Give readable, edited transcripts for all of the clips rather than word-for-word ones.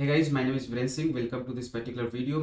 Hey guys, my name is Viren Singh. Welcome to this particular video.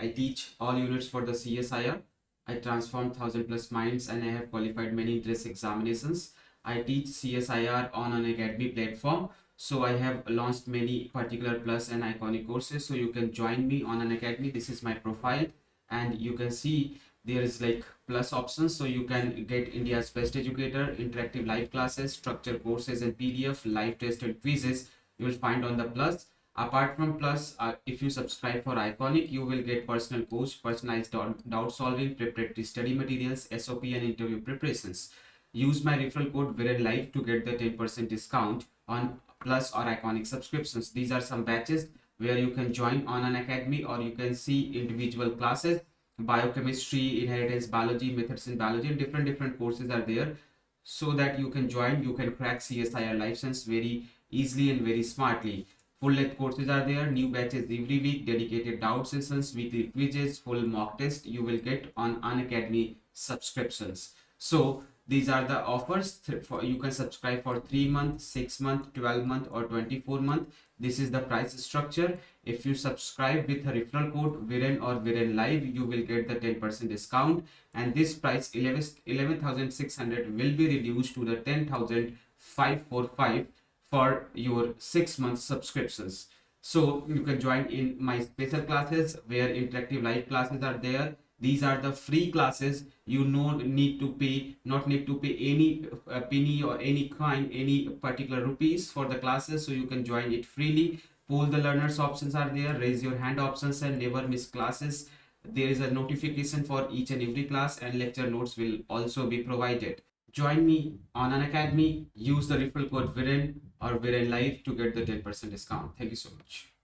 I teach all units for the CSIR. I transform 1000+ minds and I have qualified many entrance examinations. I teach CSIR on an Unacademy platform. So I have launched many particular plus and iconic courses. So you can join me on Unacademy. This is my profile and you can see there is like plus options. So you can get India's best educator, interactive live classes, structured courses and PDF, live test and quizzes you will find on the plus. Apart from plus, if you subscribe for Iconic, you will get personal coach, personalized doubt solving, preparatory study materials, SOP and interview preparations. Use my referral code VIRENLIFE to get the 10% discount on plus or Iconic subscriptions. These are some batches where you can join on Unacademy, or you can see individual classes, biochemistry, inheritance biology, methods in biology, and different courses are there, so that you can join, you can crack CSIR license very easily and very smartly. Full-length courses are there, new batches every week, dedicated doubt sessions, weekly quizzes, full mock test you will get on Unacademy subscriptions. So these are the offers. You can subscribe for 3-month, 6-month, 12-month or 24-month. This is the price structure. If you subscribe with a referral code VIREN or VIRENLIFE, you will get the 10% discount, and this price 11,600 will be reduced to the 10,545 for your 6-month subscriptions. So you can join in my special classes where interactive live classes are there. These are the free classes. You not need to pay any penny or any kind, any particular rupees for the classes. So you can join it freely. Poll the learners options are there, raise your hand options, and never miss classes. There is a notification for each and every class, and lecture notes will also be provided. Join me on Unacademy. Use the referral code VIREN or VIRENLIFE to get the 10% discount. Thank you so much.